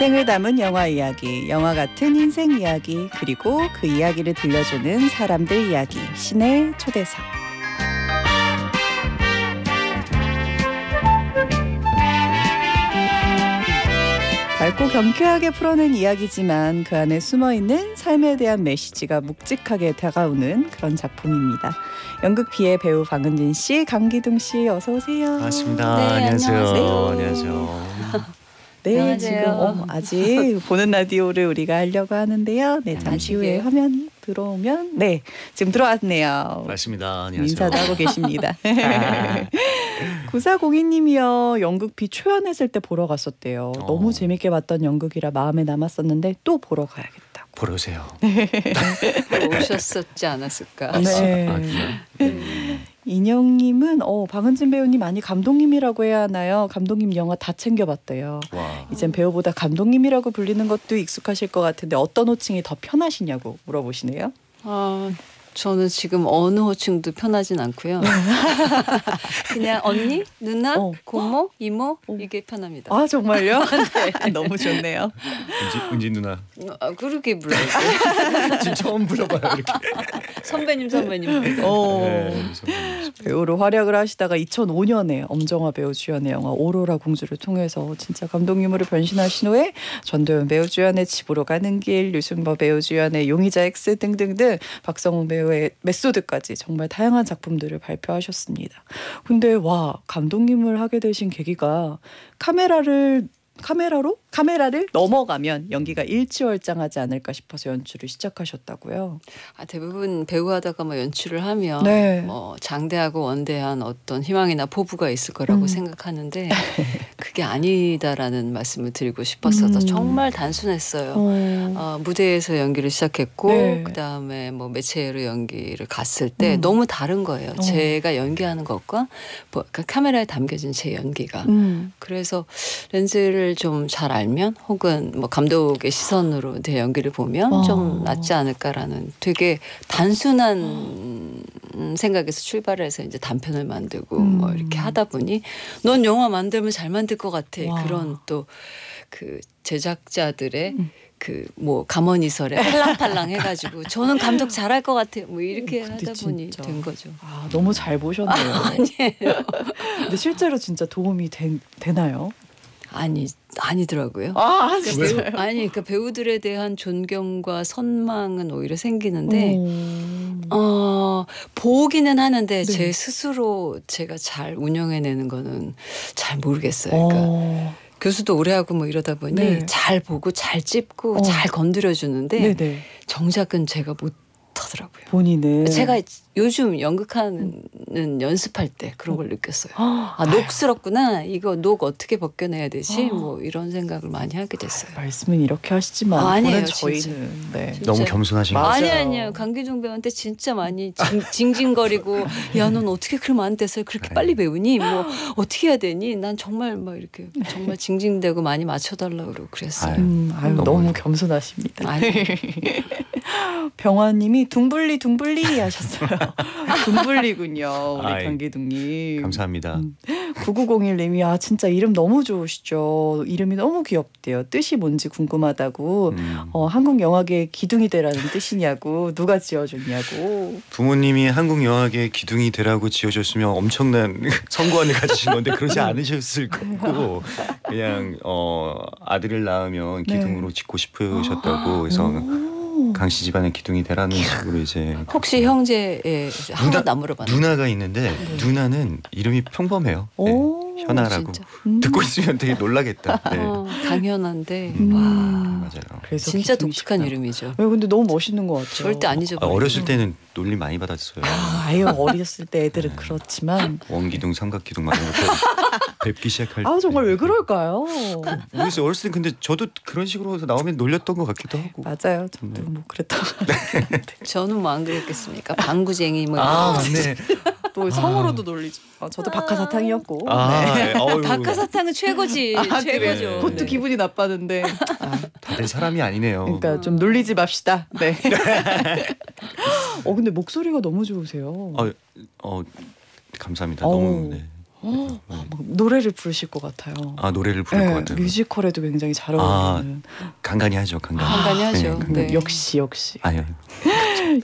인생을 담은 영화 이야기, 영화 같은 인생 이야기, 그리고 그 이야기를 들려주는 사람들 이야기, 씨네 초대석. 밝고 경쾌하게 풀어낸 이야기지만 그 안에 숨어있는 삶에 대한 메시지가 묵직하게 다가오는 그런 작품입니다. 연극 비의 배우 방은진 씨, 강기둥 씨 어서 오세요. 반갑습니다. 네, 안녕하세요. 안녕하세요. 네, 안녕하세요. 지금 아직 보는 라디오를 우리가 하려고 하는데 네, 잠시 후에 화면이 들어오면 네, 지금 들어왔네요. 맞습니다. 안녕하세요. 인사도 하고 계십니다. 9402님이요. 연극 비 초연했을 때 보러 갔었대요. 너무 재밌게 봤던 연극이라 마음에 남았었는데 또 보러 가야겠다. 보러 오세요. 오셨었지 않았을까. 네. 인영님은 방은진 배우님 아니 감독님이라고 해야 하나요? 감독님 영화 다 챙겨봤대요. 와. 이젠 배우보다 감독님이라고 불리는 것도 익숙하실 것 같은데 어떤 호칭이 더 편하시냐고 물어보시네요. 저는 지금 어느 호칭도 편하진 않고요. 그냥 언니, 누나, 고모, 이모 이게 편합니다. 아 정말요? 네. 너무 좋네요. 은진 누나. 그렇게 불러요. 지금 처음 불러봐요 이렇게. 선배님. 선배님. 배우로 활약을 하시다가 2005년에 엄정화 배우 주연의 영화 오로라 공주를 통해서 진짜 감독님으로 변신하신 후에 전도연 배우 주연의 집으로 가는 길, 유승보 배우 주연의 용의자 X 등등등 박성웅 배우 메소드까지 정말 다양한 작품들을 발표하셨습니다. 근데 와 감독님을 하게 되신 계기가 카메라를 넘어가면 연기가 일취월장하지 않을까 싶어서 연출을 시작하셨다고요. 대부분 배우하다가 연출을 하면 네. 장대하고 원대한 어떤 희망이나 포부가 있을 거라고 생각하는데 그게 아니다라는 말씀을 드리고 싶었어서 정말 단순했어요. 무대에서 연기를 시작했고 네. 그다음에 매체로 연기를 갔을 때 너무 다른 거예요. 제가 연기하는 것과 카메라에 담겨진 제 연기가. 그래서 렌즈를 좀 잘 알면 혹은 감독의 시선으로 내 연기를 보면 좀 낫지 않을까라는 되게 단순한 생각에서 출발해서 이제 단편을 만들고 이렇게 하다 보니 넌 영화 만들면 잘 만들 것 같아. 와. 그런 또 그 제작자들의 가머니설에 팔랑팔랑 해가지고 저는 감독 잘할 것 같아요. 이렇게 하다 보니 진짜. 된 거죠. 너무 잘 보셨네요. 아니에요. 근데 실제로 진짜 도움이 되나요? 아니더라고요. 진짜요? 그러니까 배우들에 대한 존경과 선망은 오히려 생기는데 보기는 하는데 네. 제 스스로 제가 잘 운영해내는 거는 잘 모르겠어요. 그러니까 교수도 오래 하고 이러다 보니 네. 잘 보고 잘 찝고 잘 건드려주는데 네네. 정작은 제가 못 하더라고요. 본인은 제가 요즘 연극하는 연습할 때 그런 걸 느꼈어요. 녹스럽구나. 이거 녹 어떻게 벗겨내야 되지? 이런 생각을 많이 하게 됐어요. 말씀은 이렇게 하시지만 아니에요. 저희는 네. 너무 겸손하신 거 같아요. 아니요. 강기중 배우한테 진짜 많이 징징거리고 야, 넌 어떻게 그러면 안 돼서 그렇게 빨리 배우니? 어떻게 해야 되니? 난 정말 이렇게 정말 징징대고 많이 맞춰달라고 그랬어요. 너무 겸손하십니다. 병화님이 둥블리 하셨어요. 둥블리군요. 우리 강기둥님. 감사합니다. 9901님이 진짜 이름 너무 좋으시죠. 이름이 너무 귀엽대요. 뜻이 뭔지 궁금하다고. 한국 영화계의 기둥이 되라는 뜻이냐고. 누가 지어줬냐고. 부모님이 한국 영화계의 기둥이 되라고 지어줬으면 엄청난 성관을 가지신 건데 그러지 않으셨을 거고 그냥 아들을 낳으면 기둥으로 네. 짓고 싶으셨다고 해서 강씨 집안의 기둥이 되라는 식으로 이제 혹시 형제의 누나 나무로 봤나요? 누나가 있는데 네. 누나는 이름이 평범해요. 네. 현아라고 듣고 있으면 되게 놀라겠다. 네. 당연한데 맞아요. 그래서 진짜 독특한 이름이죠. 왜 근데 너무 멋있는 것 같아요. 절대 아니죠. 어렸을 때는 놀림 많이 받았어요. 아유 어렸을 때 애들은 그렇지만 원기둥, 삼각기둥 많이 뵙기 시작할 때 정말 왜 그럴까요? 모르겠어요. 어렸을 때 근데 저도 그런 식으로 나오면 놀렸던 것 같기도 하고. 맞아요. 저도 그랬다고. 저는 안 그랬겠습니까? 방구쟁이 맞네. 또 성으로도 놀리죠. 저도 박하사탕이었고. 네. 박하사탕은 최고지. 최고죠. 네. 그것도 기분이 나빠는데. 다들 사람이 아니네요. 그러니까 좀 놀리지 맙시다. 네. 근데 목소리가 너무 좋으세요. 감사합니다. 너무 네. 네. 막 노래를 부르실 것 같아요. 아, 노래를 부를 네, 것 같아요. 뮤지컬에도 굉장히 잘 어울리는. 아, 간간히 하죠. 간간히 하죠. 네, 네. 역시. 아니요.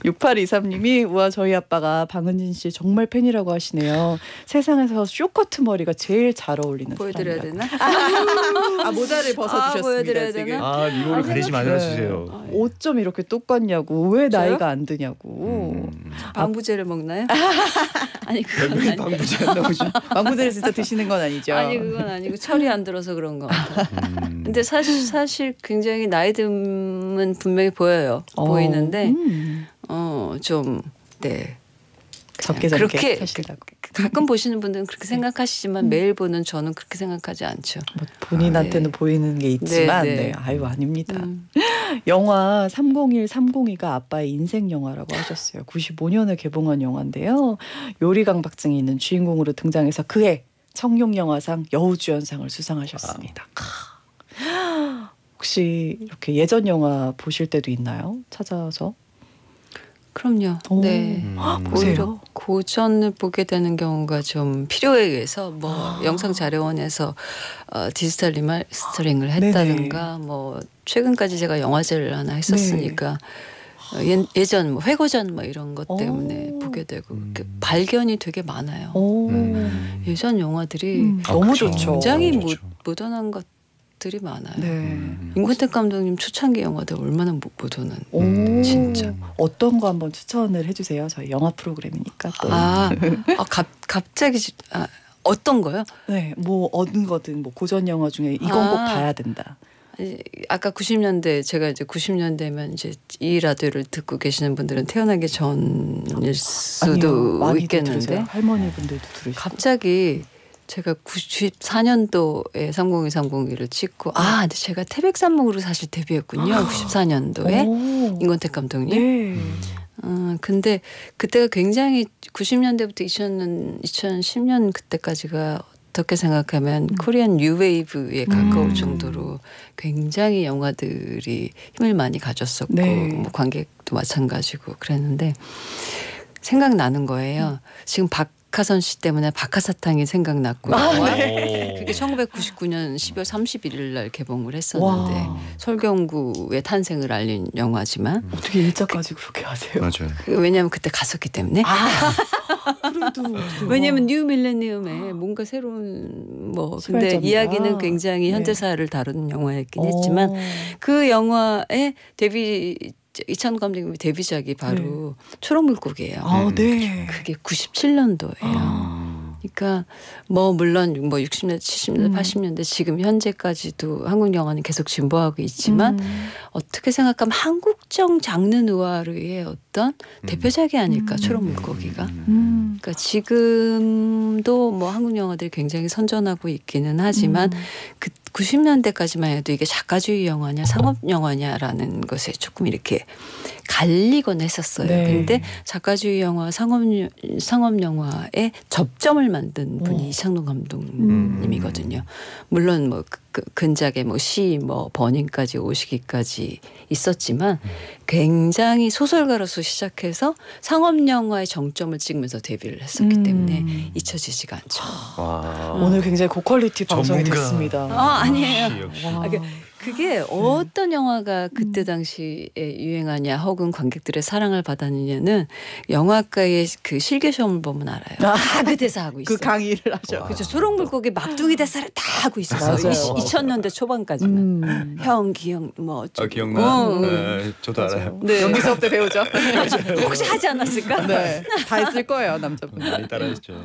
6823님이 우와, 저희 아빠가 방은진 씨 정말 팬이라고 하시네요. 세상에서 쇼커트 머리가 제일 잘 어울리는 보여드려야 사람이라고. 되나? 아, 모자를 벗어주셨습니다. 아, 지금. 아, 이거를 가리지 말아주세요. 네. 어쩜 이렇게 똑같냐고. 왜 저요? 나이가 안 드냐고. 방부제를 먹나요? 아니, 그건 아니에요. 방부제 안 나오죠. 방부제를 진짜 드시는 건 아니죠. 아니, 그건 아니고 철이 안 들어서 그런 것 같아요. 근데 사실 굉장히 나이 듦은 분명히 보여요. 보이는데 좀 네. 적게 그렇게 하신다고. 가끔 보시는 분들은 그렇게 생각하시지만 매일 보는 저는 그렇게 생각하지 않죠. 뭐 본인한테는 아, 네. 보이는 게 있지만 네, 네. 네, 아유 아닙니다. 영화 301, 302가 아빠의 인생 영화라고 하셨어요. 95년에 개봉한 영화인데요. 요리 강박증이 있는 주인공으로 등장해서 그해 청룡영화상 여우주연상을 수상하셨습니다. 아. 혹시 이렇게 예전 영화 보실 때도 있나요? 찾아서? 그럼요. 오. 네. 오히려 고전을 보게 되는 경우가 좀 필요에 의해서 뭐 영상 자료원에서 디지털 리마스터링을 했다든가 네네. 뭐 최근까지 제가 영화제를 하나 했었으니까 네. 예전 뭐 회고전 뭐 이런 것 때문에 보게 되고 발견이 되게 많아요. 예전 영화들이 너무 좋죠. 굉장히 모던한 것. 들이 많아요. 네. 임권택 감독님 초창기 영화들 얼마나 모던한. 진짜. 어떤 거 한번 추천을 해주세요. 저희 영화 프로그램이니까. 또. 갑자기 어떤 거요? 네, 뭐 어떤 거든 뭐 고전 영화 중에 이건 꼭 봐야 된다. 아까 90년대 제가 이제 90년대면 이제 이 라디오를 듣고 계시는 분들은 태어나기 전일 수도 아니요, 있겠는데 할머니분들도 들으시고 갑자기. 제가 94년도에 30230기를 찍고 근데 제가 태백산목으로 사실 데뷔했군요. 94년도에 임권택 감독님. 네. 근데 그때가 굉장히 90년대부터 2010년 그때까지가 어떻게 생각하면 코리안 뉴웨이브에 가까울 정도로 굉장히 영화들이 힘을 많이 가졌었고 네. 뭐 관객도 마찬가지고 그랬는데 생각나는 거예요. 지금 박하선 씨 때문에 박하사탕이 생각났고요. 네. 그게 1999년 12월 31일 날 개봉을 했었는데 설경구의 탄생을 알린 영화지만 어떻게 일자까지 그렇게 하세요? 맞아요. 왜냐하면 그때 갔었기 때문에 왜냐하면 뉴 밀레니엄에 뭔가 새로운 뭐 근데 이야기는 굉장히 현대사를 다루는 영화였긴 했지만 그 영화의 데뷔 이찬 감독님의 데뷔작이 바로 초록물고기예요. 아, 네. 그게 97년도예요. 그러니까 뭐 물론 뭐 60년대, 70년대, 80년대 지금 현재까지도 한국 영화는 계속 진보하고 있지만 어떻게 생각하면 한국적 장르 누아르의 어떤 대표작이 아닐까 초록물고기가. 그러니까 지금도 뭐 한국 영화들이 굉장히 선전하고 있기는 하지만 그 90년대까지만 해도 이게 작가주의 영화냐 상업 영화냐라는 것에 조금 이렇게 갈리곤 했었어요. 네. 근데 작가주의 영화, 상업 영화의 접점을 만든 분이 이창동 감독님이거든요. 물론 뭐 근작에 뭐 시, 뭐 번인까지 오시기까지 있었지만 굉장히 소설가로서 시작해서 상업 영화의 정점을 찍으면서 데뷔를 했었기 때문에 잊혀지지가 않죠. 오늘 굉장히 고퀄리티 방송이 됐습니다. 아니에요. 그게 어떤 영화가 그때 당시에 유행하냐 혹은 관객들의 사랑을 받았느냐는 영화과의 그 실기 시험을 보면 알아요. 다 그 대사 하고 있어요. 그 강의를 하죠. 그렇죠. 초록물고기 막둥이 대사를 다 하고 있었어요. 2000년대 초반까지는. 형 기억 뭐. 기억나. 저도 알아요. 네. 연기 수업 때 배우죠. 혹시 하지 않았을까? 네. 다 했을 거예요. 남자분. 많이 따라했죠.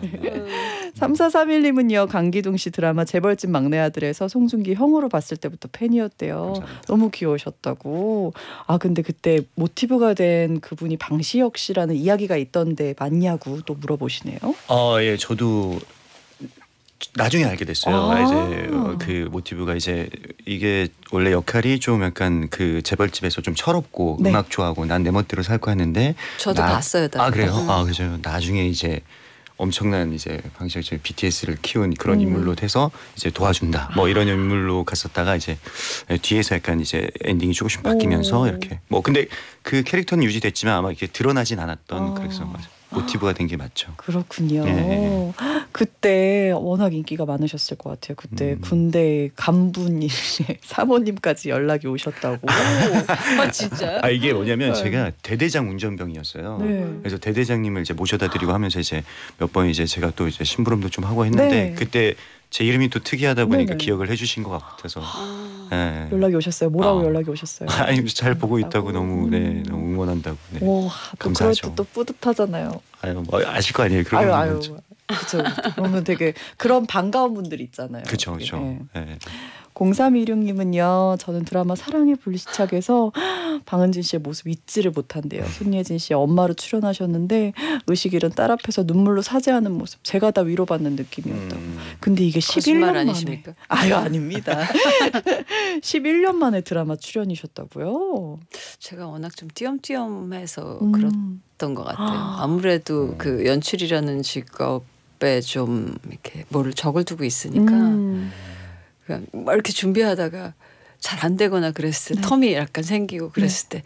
3431님은요. 강기둥 씨 드라마 재벌집 막내 아들에서 송중기 형으로 봤을 때부터 팬이었어요. 감사합니다. 너무 귀여우셨다고. 근데 그때 모티브가 된 그분이 방시혁 씨라는 이야기가 있던데 맞냐고 또 물어보시네요. 예, 저도 나중에 알게 됐어요. 이제 그 모티브가 이제 이게 원래 역할이 좀 약간 그 재벌집에서 좀 철없고 네. 음악 좋아하고 난 내 멋대로 살고 하는데 저도 봤어요. 그래요? 그죠. 나중에 이제 엄청난 이제 방시혁 씨의 BTS를 키운 그런 인물로 돼서 이제 도와준다 뭐 이런 인물로 갔었다가 이제 뒤에서 약간 이제 엔딩이 조금씩 바뀌면서 이렇게 뭐 근데 그 캐릭터는 유지됐지만 아마 이렇게 드러나진 않았던 그래서 맞아요. 모티브가 된 게 맞죠. 그렇군요. 예. 그때 워낙 인기가 많으셨을 것 같아요. 그때 군대 간부님, 사모님까지 연락이 오셨다고. 아 진짜요? 아 이게 뭐냐면 제가 대대장 운전병이었어요. 네. 그래서 대대장님을 이제 모셔다 드리고 하면서 이제 몇 번 이제 제가 또 이제 심부름도 좀 하고 했는데 네. 그때 제 이름이 또 특이하다 보니까 네네. 기억을 해주신 것 같아서 네. 연락이 오셨어요. 뭐라고 연락이 오셨어요? 아니 잘 보고 있다고 너무 네, 너무 응원한다고. 네. 와, 감사하죠. 또 뿌듯하잖아요. 아유 뭐, 아실 거 아니에요. 그런 아유 그렇죠. 그러면 되게 그런 반가운 분들 있잖아요. 그렇죠, 그렇죠. 네. 네. 0326님은요. 저는 드라마 사랑의 불시착에서 방은진 씨의 모습 잊지를 못한대요. 손예진 씨의 엄마로 출연하셨는데 의식 잃은 딸 앞에서 눈물로 사죄하는 모습. 제가 다 위로받는 느낌이었다고. 근데 이게 11년 만에. 아니십니까? 아유 아닙니다. 11년 만에 드라마 출연이셨다고요? 제가 워낙 좀 띄엄띄엄해서 그랬던 것 같아요. 아무래도 그 연출이라는 직업에 좀 이렇게 뭐를 적을 두고 있으니까 막 이렇게 준비하다가 잘 안 되거나 그랬을 때 네. 텀이 약간 생기고 그랬을 네.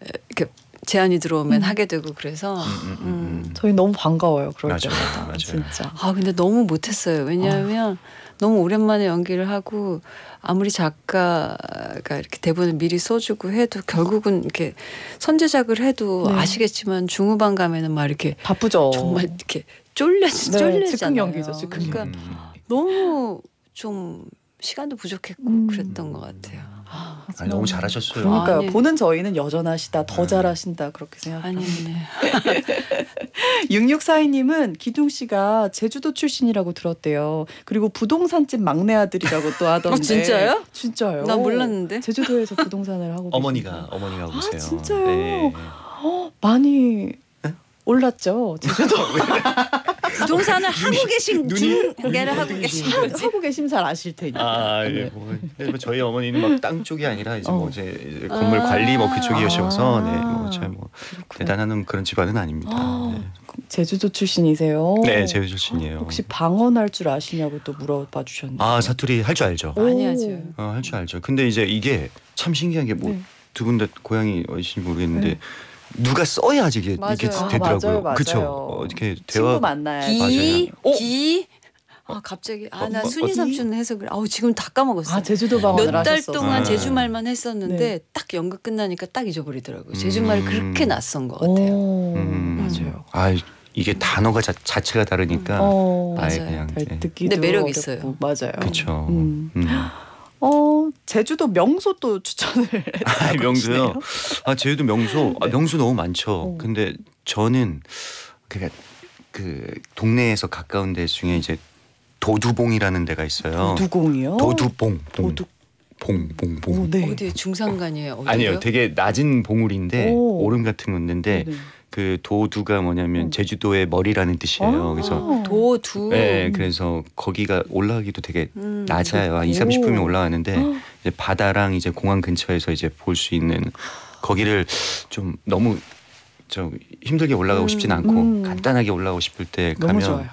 때 이렇게 제안이 들어오면 하게 되고 그래서 저희 너무 반가워요. 그럴 때마다 맞아요. 진짜. 아 근데 너무 못했어요. 왜냐하면 너무 오랜만에 연기를 하고 아무리 작가가 이렇게 대본을 미리 써주고 해도 결국은 이렇게 선제작을 해도 네. 아시겠지만 중후반 가면은 막 이렇게 바쁘죠. 정말 이렇게 쫄려잖아요. 즉흥 연기죠. 즉흥. 그러니까 너무 좀 시간도 부족했고 그랬던 것 같아요. 아, 아니, 너무 잘하셨어요. 그러니까요. 아니. 보는 저희는 여전하시다, 더 잘하신다 그렇게 생각합니다. 아니네. 6642님은 기둥 씨가 제주도 출신이라고 들었대요. 그리고 부동산집 막내 아들이라고 또 하던데. 어, 진짜요? 진짜요. 나 몰랐는데. 제주도에서 부동산을 하고. 어머니가 하고 계세요. 아, 진짜요? 네. 많이 네? 올랐죠. 제주도. 부동산을 하고 계신 중개를 하고 계신 거지. 하고 계시면 잘 아실 테니까. 아 예. 뭐 저희 어머니는 막 땅 쪽이 아니라 이제 뭐 이제 건물 관리 뭐 그쪽이셔서 네. 뭐 참 뭐 대단한 그런 집안은 아닙니다. 네. 제주도 출신이세요? 네, 제주도 출신이에요. 혹시 방언할 줄 아시냐고 또 물어봐 주셨는데. 아 사투리 할 줄 알죠. 많이 하죠. 할 줄 알죠. 근데 이제 이게 참 신기한 게 뭐 두 분 다 고향이 어디신지 모르겠는데. 네. 누가 써야 이게 되더라고요. 그렇죠. 이렇게 대화 만나야 기. 아 갑자기 아 나 순이 삼촌 해석을 아우 지금 다 까먹었어. 아 제주도 방언을 몇 달 동안 제주 말만 했었는데 네. 딱 연극 끝나니까 딱 잊어버리더라고요. 제주 말이 그렇게 낯선 것 같아요. 맞아요. 아 이게 단어가 자체가 다르니까 아예 맞아요. 그냥 근데 매력 있어요. 맞아요. 그렇죠. 제주도 명소 또 추천을 해달라고 명소요? 아 제주도 명소 네. 아, 명소 너무 많죠. 근데 저는 그 동네에서 가까운 데 중에 이제 도두봉이라는 데가 있어요. 도두봉이요? 도두봉. 네. 어디에 중산간이에요? 어디요? 아니에요. 되게 낮은 봉우리인데 오름 같은 건데. 네. 그 도두가 뭐냐면 제주도의 머리라는 뜻이에요. 그래서 도두. 네, 그래서 거기가 올라가기도 되게 낮아요. 한 20~30분이 올라가는데 이제 바다랑 이제 공항 근처에서 이제 볼 수 있는 거기를 좀 너무 저 힘들게 올라가고 싶진 않고 간단하게 올라가고 싶을 때 가면. 너무 좋아요.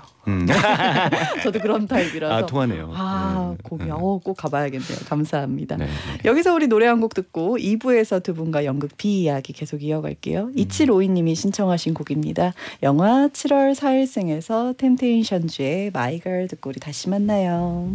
저도 그런 타입이라서 아 통하네요. 아 거기 꼭 가봐야겠네요. 감사합니다. 네, 네. 여기서 우리 노래 한 곡 듣고 2부에서 두 분과 연극 비 이야기 계속 이어갈게요. 2752님이 신청하신 곡입니다. 영화 7월 4일생에서 템테이션즈의 마이걸 듣고 우리 다시 만나요.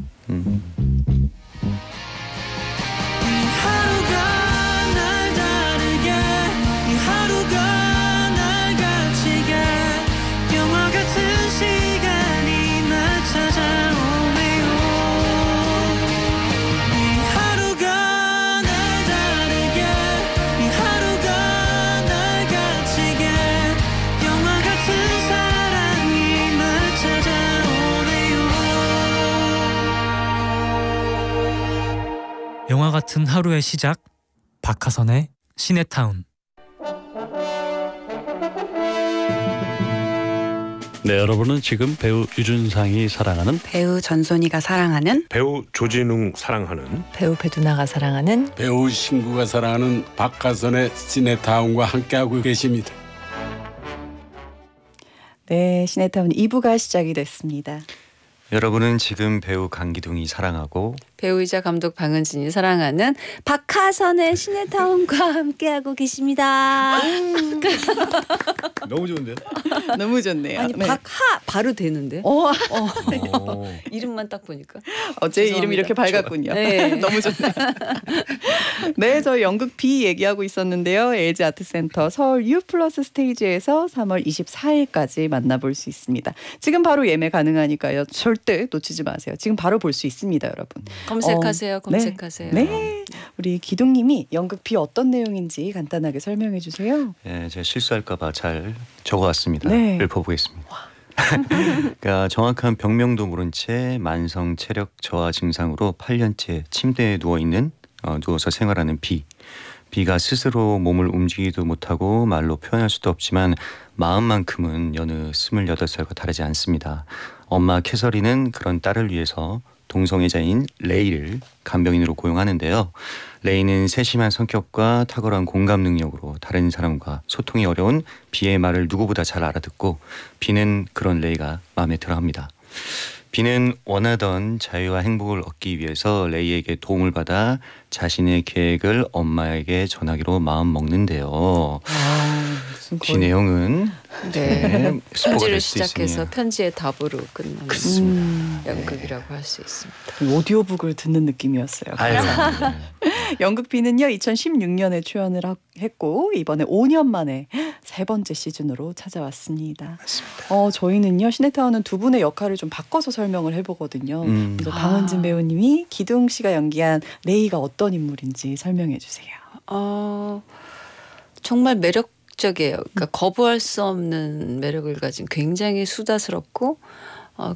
영화 같은 하루의 시작, 박하선의 씨네타운. 네, 여러분은 지금 배우 유준상이 사랑하는, 배우 전소니가 사랑하는, 배우 조진웅 사랑하는, 배우 배두나가 사랑하는, 배우 신구가 사랑하는 박하선의 씨네타운과 함께하고 계십니다. 네, 씨네타운 2부가 시작이 됐습니다. 여러분은 지금 배우 강기둥이 사랑하고 배우이자 감독 방은진이 사랑하는 박하선의 씨네타운과 함께하고 계십니다. 너무 좋은데요? 너무 좋네요. 아니 네. 박하 바로 되는데? 이름만 딱 보니까 제 이름 이렇게 밝았군요. 네. 너무 좋네요. 네, 저희 연극 비 얘기하고 있었는데요. LG아트센터 서울 U+ 스테이지에서 3월 24일까지 만나볼 수 있습니다. 지금 바로 예매 가능하니까요. 절대 놓치지 마세요. 지금 바로 볼 수 있습니다, 여러분. 검색하세요. 검색하세요. 네. 네. 우리 기둥님이 연극 비 어떤 내용인지 간단하게 설명해 주세요. 네, 제가 실수할까 봐 잘 적어왔습니다. 네. 읊어보겠습니다. 그러니까 정확한 병명도 모른 채 만성 체력 저하 증상으로 8년째 침대에 누워서 생활하는 비. 비가 스스로 몸을 움직이지도 못하고 말로 표현할 수도 없지만 마음만큼은 여느 28살과 다르지 않습니다. 엄마 캐서린은 그런 딸을 위해서 동성애자인 레이를 간병인으로 고용하는데요. 레이는 세심한 성격과 탁월한 공감 능력으로 다른 사람과 소통이 어려운 비의 말을 누구보다 잘 알아듣고 비는 그런 레이가 마음에 들어합니다. 비는 원하던 자유와 행복을 얻기 위해서 레이에게 도움을 받아 자신의 계획을 엄마에게 전하기로 마음 먹는데요. 비 내용은 네. 편지를 시작해서 편지의 답으로 끝나는 연극이라고 할 수 있습니다. 오디오북을 듣는 느낌이었어요. 연극 비는요 2016년에 출연을 했고 이번에 5년 만에 3번째 시즌으로 찾아왔습니다. 맞습니다. 저희는요 씨네타운은 두 분의 역할을 좀 바꿔서 설명을 해보거든요. 그래서 방은진 배우님이 기둥 씨가 연기한 레이가 어떤 인물인지 설명해 주세요. 정말 매력 적이에요. 그러니까 거부할 수 없는 매력을 가진 굉장히 수다스럽고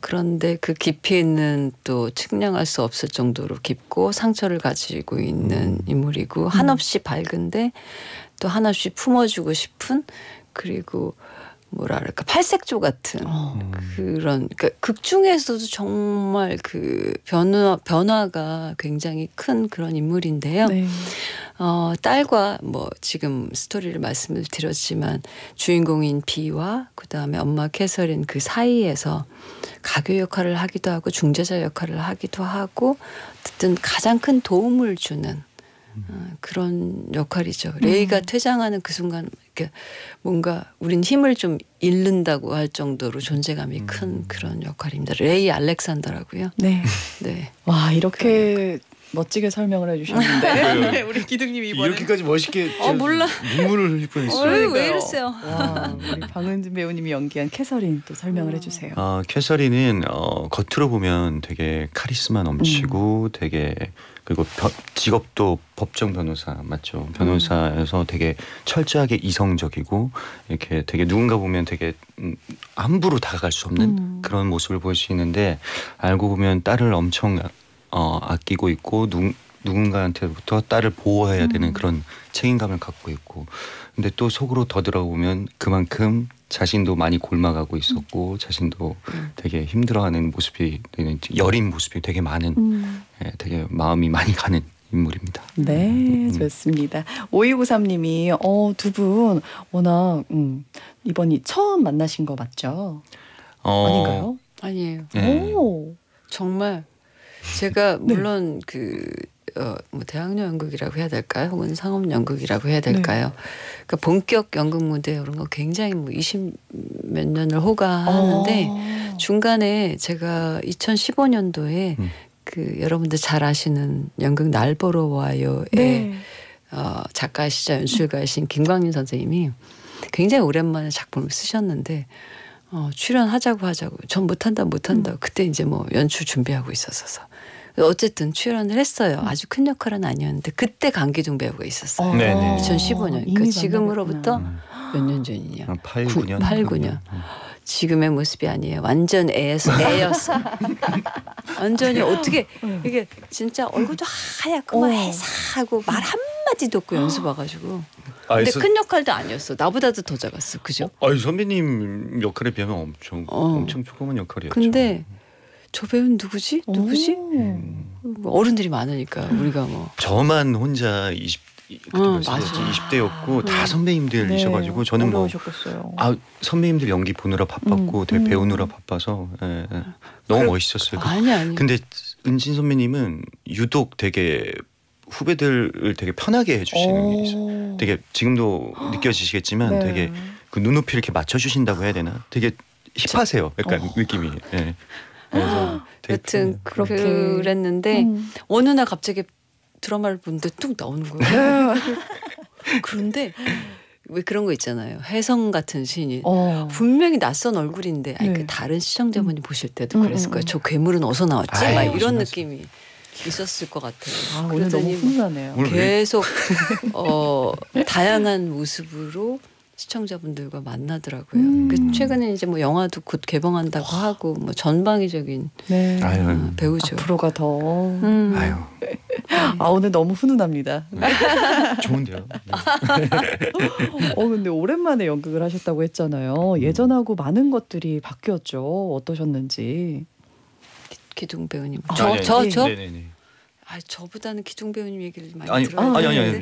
그런데 그 깊이는 또 측량할 수 없을 정도로 깊고 상처를 가지고 있는 인물이고 한없이 밝은데 또 한없이 품어주고 싶은 그리고 뭐랄까 팔색조 같은 그런 그러니까 극 중에서도 정말 그 변화가 굉장히 큰 그런 인물인데요. 네. 딸과 뭐 지금 스토리를 말씀을 드렸지만 주인공인 비와 그다음에 엄마 캐서린 그 사이에서 가교 역할을 하기도 하고 중재자 역할을 하기도 하고 어쨌든 가장 큰 도움을 주는 그런 역할이죠. 레이가 퇴장하는 그 순간 이렇게 뭔가 우린 힘을 좀 잃는다고 할 정도로 존재감이 큰 그런 역할입니다. 레이 알렉산더라고요. 네. 네. 와 이렇게 멋지게 설명을 해주셨는데 네, 우리 기둥님이 이번에 이렇게까지 멋있게 몰라 눈물을 흘릴 뻔했어요. 왜 이랬어요? 와, 우리 방은진 배우님이 연기한 캐서린 또 설명을 해주세요. 캐서린은 겉으로 보면 되게 카리스마 넘치고 되게 그리고 직업도 법정 변호사 맞죠? 변호사에서 되게 철저하게 이성적이고 이렇게 되게 누군가 보면 되게 함부로 다가갈 수 없는 그런 모습을 보이시는데 알고 보면 딸을 엄청 아끼고 있고 누군가한테부터 딸을 보호해야 되는 그런 책임감을 갖고 있고 근데 또 속으로 더 들어보면 그만큼 자신도 많이 골마가고 있었고 자신도 되게 힘들어하는 모습이 여린 모습이 되게 많은 예, 되게 마음이 많이 가는 인물입니다. 네, 좋습니다. 5293님이 두 분 워낙 이번이 처음 만나신 거 맞죠? 아닌가요? 아니에요. 네. 오, 정말 제가 물론 네. 뭐 대학로 연극이라고 해야 될까요? 혹은 상업 연극이라고 해야 될까요? 네. 그러니까 본격 연극 무대 이런 거 굉장히 뭐 20몇 년을 호가하는데 중간에 제가 2015년도에 그 여러분들 잘 아시는 연극 날 보러 와요의 네. 작가시자 연출가이신 김광림 선생님이 굉장히 오랜만에 작품을 쓰셨는데 출연하자고 전 못한다 그때 이제 뭐 연출 준비하고 있었어서 어쨌든 출연을 했어요. 아주 큰 역할은 아니었는데 그때 강기둥 배우가 있었어요. 2015년 그러니까 지금으로부터 몇 년 전이냐 8, 9년 지금의 모습이 아니에요. 완전 애였어. 완전히 어떻게 이게 진짜 얼굴도 하얗고 막 해사하고 말 한마디도 없고 연습 와가지고 근데 큰 역할도 아니었어. 나보다도 더 작았어. 그죠? 선배님 역할에 비하면 엄청 조그만 역할이었죠. 근데 저 배우는 누구지? 어른들이 많으니까 우리가 뭐 저만 혼자 20 20대였고 다 선배님들이셔가지고 저는 뭐 선배님들 연기 보느라 바빴고 배우느라 바빠서 너무 멋있었어요. 아니. 근데 은진 선배님은 유독 되게 후배들을 되게 편하게 해주시는 게 있어요. 되게 지금도 느껴지시겠지만 되게 그 눈높이 이렇게 맞춰주신다고 해야 되나? 되게 힙하세요. 약간 느낌이. 네. 여튼 그렇게 그랬는데 어느 날 갑자기 드라마를 보는데 뚝 나오는 거예요. 그런데 왜 그런 거 있잖아요. 혜성 같은 시인이 분명히 낯선 얼굴인데 아니, 그 다른 시청자분이 보실 때도 그랬을 거예요. 저 괴물은 어디서 나왔지? 막 이런 느낌이 있었을 것 같아요. 오늘 너무 흥나네요. 계속 다양한 모습으로 시청자분들과 만나더라고요. 최근에 이제 뭐 영화도 곧 개봉한다고 하고 뭐 전방위적인 배우죠. 앞으로가 더. 오늘 너무 훈훈합니다. 좋은데요. 근데 오랜만에 연극을 하셨다고 했잖아요. 예전하고 많은 것들이 바뀌었죠. 어떠셨는지. 기둥 배우님. 저보다는 기둥 배우님 얘기를 많이 들어요.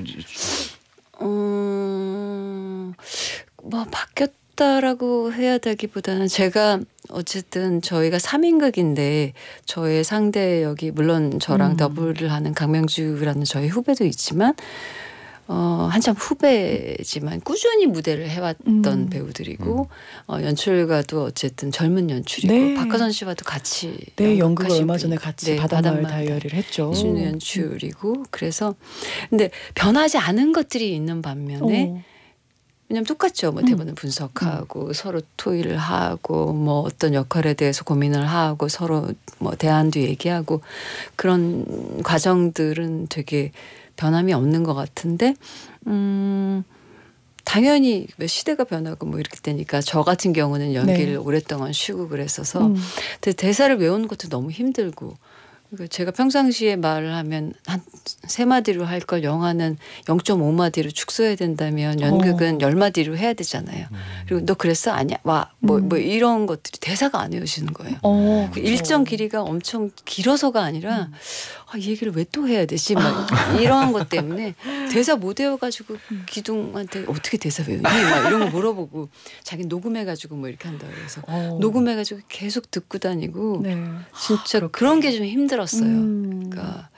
뭐 바뀌었다라고 해야 되기보다는 제가 어쨌든 저희가 3인극인데 저의 상대 역이 물론 저랑 더블을 하는 강명주라는 저희 후배도 있지만 한참 후배지만 꾸준히 무대를 해왔던 배우들이고 연출가도 어쨌든 젊은 연출이고 박하선 씨와도 같이 연극을 얼마 전에 같이 바닷마을 다이어리를 했죠. 신우 연출이고 그래서 근데 변하지 않은 것들이 있는 반면에 왜냐면 똑같죠. 뭐 대본을 분석하고 서로 토의를 하고 뭐 어떤 역할에 대해서 고민을 하고 서로 뭐 대안도 얘기하고 그런 과정들은 되게 변함이 없는 것 같은데 당연히 시대가 변하고 뭐 이렇게 되니까 저 같은 경우는 연기를 오랫동안 쉬고 그랬어서 대사를 외우는 것도 너무 힘들고 제가 평상시에 말을 하면 한 3마디로 할 걸 영화는 0.5마디로 축소해야 된다면 연극은 10마디로 해야 되잖아요. 그리고 너 그랬어? 아니야? 와, 뭐 이런 것들이 대사가 안 외워지는 거예요. 일정 길이가 엄청 길어서가 아니라 이 얘기를 왜 또 해야 되지? 막 이런 것 때문에 대사 못 외워가지고 기둥한테 어떻게 대사 외우니? 막 이런 거 물어보고 자기 녹음해가지고 뭐 이렇게 한다고 해서 녹음해가지고 계속 듣고 다니고 진짜 그런 게 좀 힘들었어요. 그러니까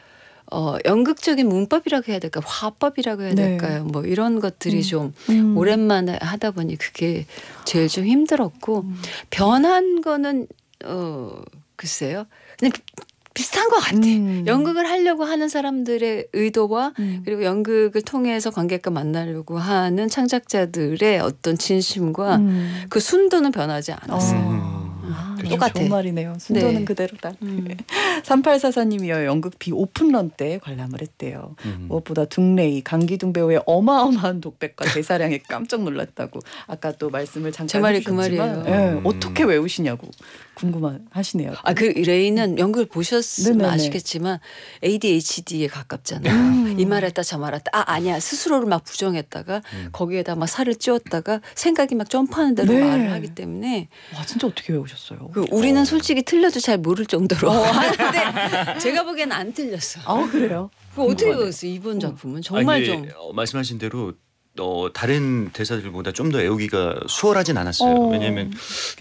연극적인 문법이라고 해야 될까, 화법이라고 해야 될까요? 뭐 이런 것들이 좀 오랜만에 하다 보니 그게 제일 좀 힘들었고 변한 거는 글쎄요. 그냥 비슷한 것 같아. 연극을 하려고 하는 사람들의 의도와 그리고 연극을 통해서 관객과 만나려고 하는 창작자들의 어떤 진심과 그 순도는 변하지 않았어요. 똑같아. 좋은 말이네요. 순도는 그대로다. 3844님이요. 연극 비 오픈런 때 관람을 했대요. 무엇보다 둥레이, 강기둥 배우의 어마어마한 독백과 대사량에 깜짝 놀랐다고. 아까 또 말씀을 잠깐 제 말이 해주셨지만, 그 말이에요. 어떻게 외우시냐고 궁금하시네요. 그 레이는 연극을 보셨으면 아시겠지만 ADHD에 가깝잖아요. 이 말했다 저 말했다. 아니야. 스스로를 막 부정했다가 거기에다 막 살을 찌웠다가 생각이 막 점프하는 대로 말을 하기 때문에. 와, 진짜 어떻게 외우셨어요? 우리는 솔직히 틀려도 잘 모를 정도로 하는데 제가 보기엔 안 틀렸어. 그래요? 어떻게 외웠어요? 이번 작품은 정말 좀. 말씀하신 대로 다른 대사들보다 좀 더 애우기가 수월하진 않았어요. 왜냐하면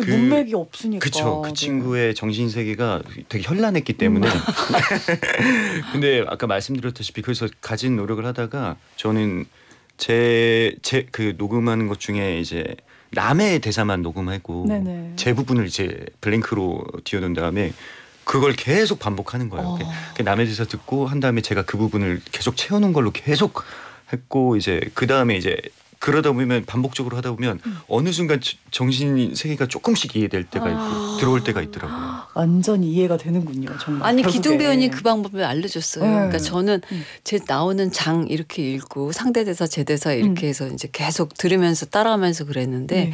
문맥이 없으니까. 그쵸. 그 친구의 정신세계가 되게 현란했기 때문에. 근데 아까 말씀드렸다시피 그래서 가진 노력을 하다가 저는 그 녹음하는 것 중에 이제 남의 대사만 녹음하고 제 부분을 이제 블랭크로 띄워둔 다음에 그걸 계속 반복하는 거예요. 남의 대사 듣고 한 다음에 제가 그 부분을 계속 채우는 걸로 계속 했고 이제 그 다음에 이제 그러다 보면 반복적으로 하다 보면 어느 순간 정신 세계가 조금씩 이해될 때가 있고 들어올 때가 있더라고요. 완전히 이해가 되는군요. 정말. 아니 기둥 배우님 그 방법을 알려줬어요. 그러니까 저는 제 나오는 장 이렇게 읽고 상대 대사 제 대사 이렇게 해서 이제 계속 들으면서 따라하면서 그랬는데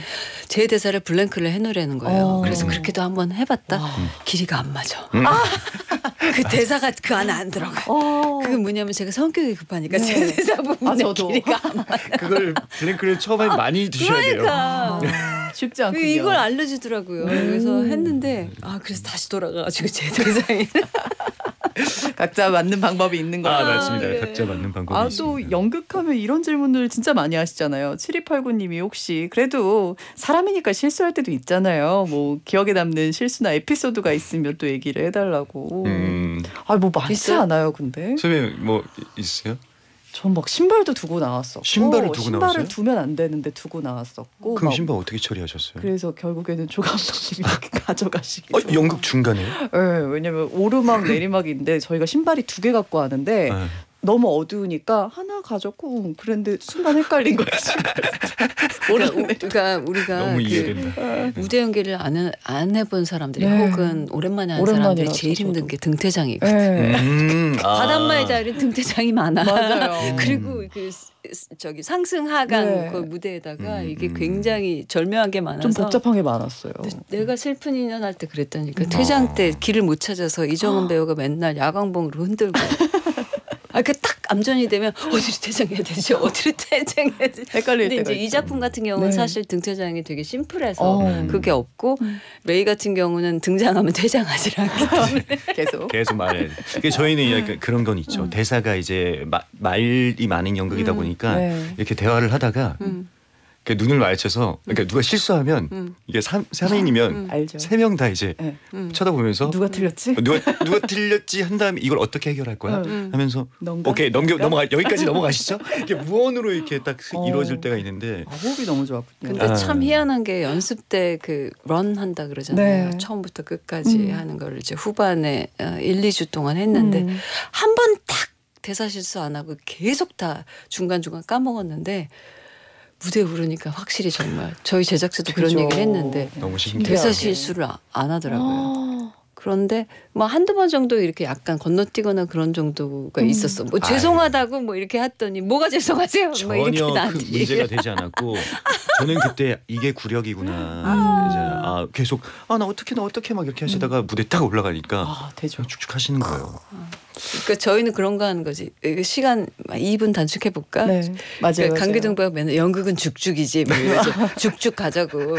제 대사를 블랭크를 해놓으라는 거예요. 그래서 그렇게도 한번 해봤다. 길이가 안 맞아. 그 대사가 그 안에 안 들어가. 그게 뭐냐면 제가 성격이 급하니까 제 대사 부분에 길이가 안 맞아. 그걸 블랭크를 처음에 많이 드셔야 돼요. 쉽지 않군요. 이걸 알려주더라고요. 그래서 했는데 그래서 다시 돌아가가지고 제 대상이 각자 맞는 방법이 있는 거죠. 아, 맞습니다. 네. 각자 맞는 방법이 있습니다. 또 연극하면 이런 질문들 진짜 많이 하시잖아요. 7289님이 혹시 그래도 사람이니까 실수할 때도 있잖아요. 뭐 기억에 남는 실수나 에피소드가 있으면 또 얘기를 해달라고. 아, 뭐 많지 않아요, 근데. 선배님 뭐 있으세요? 전 막 신발도 두고 나왔었고 신발을 두면 안 되는데 두고 나왔었고. 그럼 신발 어떻게 처리하셨어요? 그래서 결국에는 조 감독님이 가져가시기. 연극 중간에요? 네, 왜냐면 오르막 내리막인데 저희가 신발이 두 개 갖고 하는데 네. 너무 어두우니까 하나 가졌고 그런데 순간 헷갈린 거예요. 그러니까 우리가 그 무대 연기를 안 해본 사람들이 네. 혹은 오랜만에 한 사람들이 제일 힘든 게 등퇴장이거든요. 네. 바닷마의 자리는 등퇴장이 많아. 맞아요. 그리고 그 저기 상승 하강 네. 그 무대에다가 이게 굉장히 절묘한 게 많아서 좀 복잡한 게 많았어요. 내가 슬픈 인연 할 때 그랬다니까. 퇴장 때 길을 못 찾아서 이정은 배우가 맨날 야광봉으로 흔들고. 아, 그 딱 암전이 되면 어디로 퇴장해야 되지? 어디로 퇴장해야 되지? 헷갈릴 때가 있죠. 이 작품 같은 경우는 네. 사실 등퇴장이 되게 심플해서 그게 없고 레이 같은 경우는 등장하면 퇴장하지 않기 때문에 계속 말해. 그러니까 저희는 이제 그런 건 있죠. 대사가 이제 말이 많은 연극이다 보니까 이렇게 대화를 하다가 눈을 마주쳐서 그러니까 누가 실수하면 이게 3인이면 3명 다 이제 쳐다보면서 누가 틀렸지? 누가 틀렸지 한 다음에 이걸 어떻게 해결할 거야? 하면서 오케이 넘어가 여기까지 넘어가시죠. 이게 무언으로 이렇게 딱 이루어질 때가 있는데 호흡이 너무 좋았군요. 근데 참 희한한 게 연습 때 그 런 한다 그러잖아요. 네. 처음부터 끝까지 하는 걸 이제 후반에 1~2주 동안 했는데 한 번 딱 대사 실수 안 하고 계속 다 중간중간 까먹었는데 무대에 오르니까 확실히 정말 저희 제작사도 그런 얘기를 했는데 너무 대사 실수를 안 하더라고요. 아 그런데 뭐 한두 번 정도 이렇게 약간 건너뛰거나 그런 정도가 있었어. 뭐 죄송하다고 뭐 이렇게 했더니 뭐가 죄송하세요? 뭐 이렇게 나한테 전혀 그 문제가 되지 않았고 저는 그때 이게 구력이구나. 이제 계속 나 어떻게 막 이렇게 하시다가 무대 딱 올라가니까 쭉쭉 하시는 거예요. 그러니까 저희는 그런 거 하는 거지. 시간 2분 단축해 볼까? 네, 맞아요. 그러니까 강기둥 배우가 맨날 연극은 죽죽이지. 뭐 죽죽 가자고.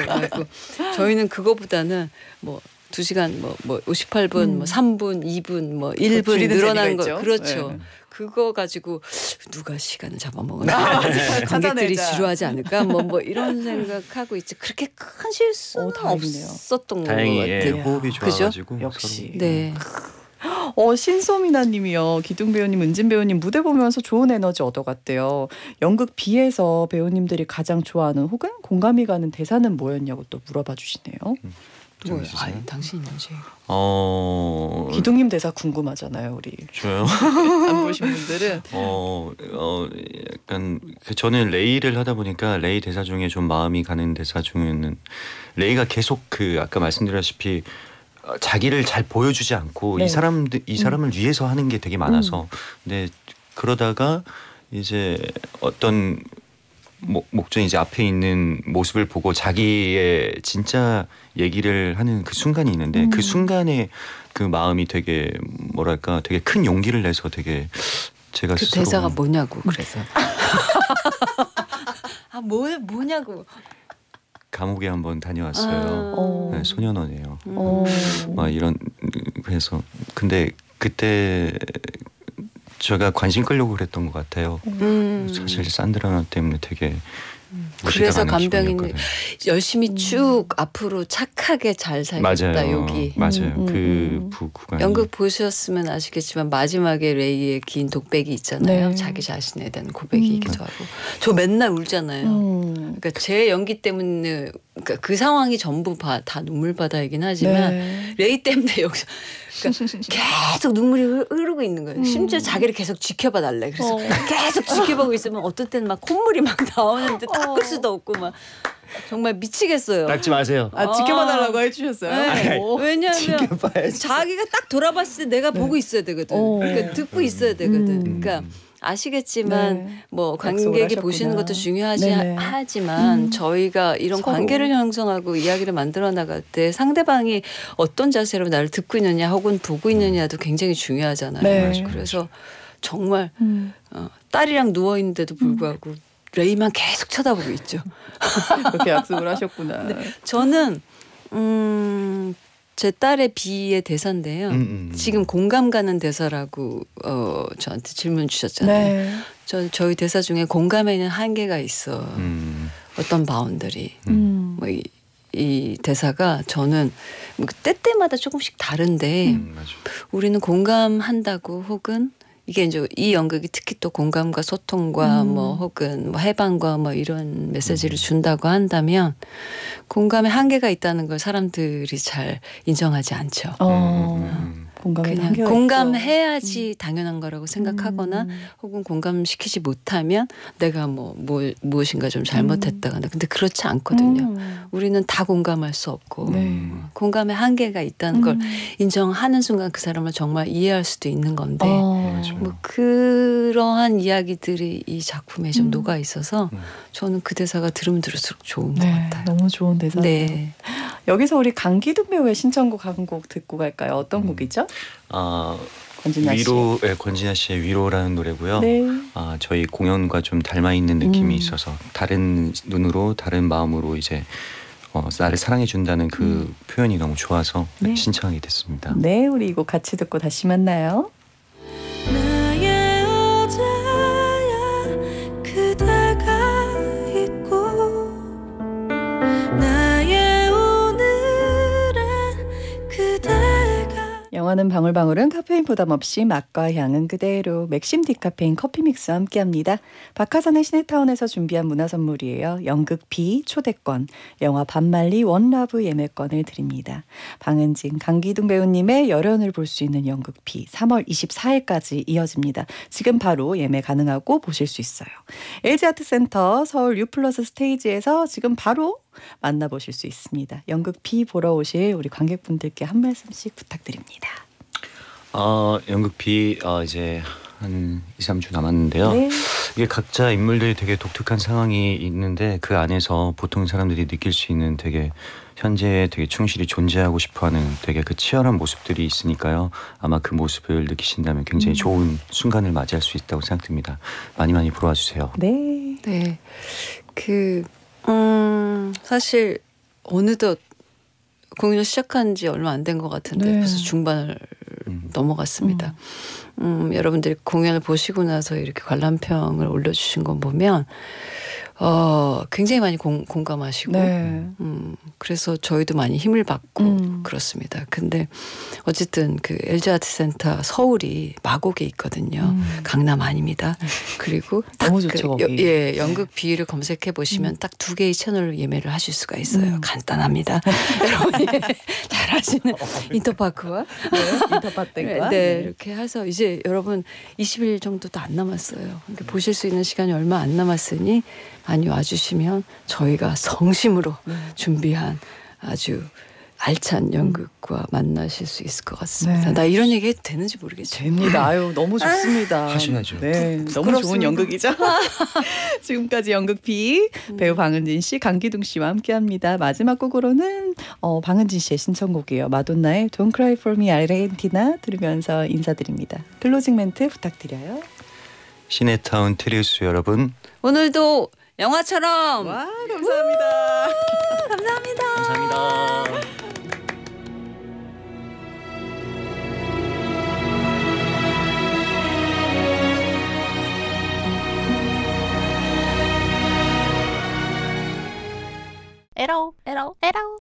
저희는 그거보다는 뭐 2시간 뭐 58분, 뭐 3분, 2분, 뭐 1분 늘어난 거. 그렇죠. 네. 그거 가지고 누가 시간을 잡아먹었나? 관객들이 지루하지 않을까? 뭐 이런 생각하고 있지. 그렇게 큰 실수는 없었던 것 같아요. 예, 호흡이 좋아가지고. 역시. 네. 신소미나님이요. 기둥 배우님, 은진 배우님 무대 보면서 좋은 에너지 얻어갔대요. 연극 비에서 배우님들이 가장 좋아하는 혹은 공감이 가는 대사는 뭐였냐고 또 물어봐 주시네요. 아니, 당신인지. 기둥님 대사 궁금하잖아요, 우리. 저요? 안 보신 분들은. 약간 저는 레이를 하다 보니까 레이 대사 중에 좀 마음이 가는 대사 중에는 레이가 계속 그 아까 말씀드렸다시피 자기를 잘 보여주지 않고 네. 이 사람을 위해서 하는 게 되게 많아서 근데 그러다가 이제 어떤 목전이 이제 앞에 있는 모습을 보고 자기의 진짜 얘기를 하는 그 순간이 있는데 그 순간에 그 마음이 되게 뭐랄까 되게 큰 용기를 내서 되게 제가 그 스스로 대사가 뭐냐고 그래서 뭐냐고 감옥에 한번 다녀왔어요. 네, 소년원이에요. 막 이런 그래서 근데 그때 제가 관심 끌려고 그랬던 것 같아요. 사실 산드라 때문에 되게 그래서 간병인 열심히 쭉 앞으로 착하게 잘 살겠다 여기 맞아요. 그 구간 연극 보셨으면 아시겠지만 마지막에 레이의 긴 독백이 있잖아요. 네. 자기 자신에 대한 고백이기도 하고 저 맨날 울잖아요. 그러니까 제 연기 때문에 그러니까 그 상황이 전부 다 눈물바다이긴 하지만 네. 레이 때문에 여기서 그러니까 계속 눈물이 흐르고 있는 거예요. 심지어 자기를 계속 지켜봐 달래. 그래서 계속 지켜보고 있으면 어떨 때는 막 콧물이 막 나오는데 닦을 수도 없고 막 정말 미치겠어요. 닦지 마세요. 지켜봐 달라고 해주셨어요. 네. 왜냐하면 자기가 딱 돌아봤을 때 내가 보고 있어야 되거든. 그러니까 듣고 있어야 되거든. 그러니까 아시겠지만 네. 뭐 관객이 보시는 것도 중요하지만 저희가 이런 서로. 관계를 형성하고 이야기를 만들어 나갈 때 상대방이 어떤 자세로 나를 듣고 있느냐 혹은 보고 있느냐도 굉장히 중요하잖아요. 네. 그래서 정말 딸이랑 누워있는데도 불구하고 레이만 계속 쳐다보고 있죠. 그렇게 약속을 하셨구나. 저는 제 딸의 비의 대사인데요. 지금 공감 가는 대사라고 저한테 질문 주셨잖아요. 네. 저희 대사 중에 공감에는 한계가 있어. 어떤 바운더리. 뭐 이 대사가 저는 때때마다 조금씩 다른데 우리는 공감한다고 혹은 이게 이제 이 연극이 특히 또 공감과 소통과 뭐 혹은 뭐 해방과 뭐 이런 메시지를 준다고 한다면 공감의 한계가 있다는 걸 사람들이 잘 인정하지 않죠. 그냥 공감해야지 당연한 거라고 생각하거나 혹은 공감시키지 못하면 내가 무엇인가 좀 잘못했다거나 근데 그렇지 않거든요. 우리는 다 공감할 수 없고 공감의 한계가 있다는 걸 인정하는 순간 그 사람을 정말 이해할 수도 있는 건데 뭐 그러한 이야기들이 이 작품에 좀 녹아 있어서 저는 그 대사가 들으면 들을수록 좋은 것 같아요. 너무 좋은 대사네요. 네. 여기서 우리 강기둥 배우의 신청곡 한 곡 듣고 갈까요? 어떤 곡이죠? 위로, 네, 권진아 씨의 위로라는 노래고요. 네. 저희 공연과 좀 닮아있는 느낌이 있어서 다른 눈으로 다른 마음으로 이제 나를 사랑해준다는 그 표현이 너무 좋아서 네. 신청하게 됐습니다. 네, 우리 이 곡 같이 듣고 다시 만나요. 영화는 방울방울은 카페인 부담 없이 맛과 향은 그대로 맥심 디카페인 커피 믹스와 함께합니다. 박하선의 씨네타운에서 준비한 문화 선물이에요. 연극 비 초대권, 영화 반말리 원라브 예매권을 드립니다. 방은진, 강기둥 배우님의 열연을 볼 수 있는 연극 비 3월 24일까지 이어집니다. 지금 바로 예매 가능하고 보실 수 있어요. LG아트센터 서울 U+ 스테이지에서 지금 바로 만나보실 수 있습니다. 연극 비 보러 오실 우리 관객분들께 한 말씀씩 부탁드립니다. 연극 비 이제 한 2~3주 남았는데요. 네. 이게 각자 인물들이 되게 독특한 상황이 있는데 그 안에서 보통 사람들이 느낄 수 있는 되게 현재에 되게 충실히 존재하고 싶어하는 되게 그 치열한 모습들이 있으니까요. 아마 그 모습을 느끼신다면 굉장히 좋은 순간을 맞이할 수 있다고 생각됩니다. 많이 많이 보러 와주세요. 네. 네. 사실 어느덧 공연을 시작한 지 얼마 안 된 것 같은데 네. 벌써 중반을 넘어갔습니다. 여러분들이 공연을 보시고 나서 이렇게 관람평을 올려주신 거 보면 굉장히 많이 공감하시고 네. 그래서 저희도 많이 힘을 받고 그렇습니다. 근데 어쨌든 그 LG아트센터 서울이 마곡에 있거든요. 강남 아닙니다. 그리고 딱 너무 좋죠, 그, 예, 연극 비를 검색해 보시면 딱 두 개의 채널로 예매를 하실 수가 있어요. 간단합니다. 여러분이 잘 아시는 인터파크와 네, 인터파크와 네, 이렇게 해서 이제 여러분 20일 정도도 안 남았어요. 그러니까 보실 수 있는 시간이 얼마 안 남았으니 많이 와주시면 저희가 성심으로 준비한 아주 알찬 연극과 만나실 수 있을 것 같습니다. 네. 나 이런 얘기 해도 되는지 모르겠지만 됩니다. 아유, 너무 좋습니다. 하셔야죠. 네, 너무 좋은 연극이죠. 지금까지 연극 비 배우 방은진 씨, 강기둥 씨와 함께합니다. 마지막 곡으로는 방은진 씨의 신청곡이에요. 마돈나의 Don't Cry For Me Argentina 들으면서 인사드립니다. 클로징 멘트 부탁드려요. 시네타운 트리우스 여러분, 오늘도 영화처럼. 와, 감사합니다. 감사합니다. 감사합니다. 에러.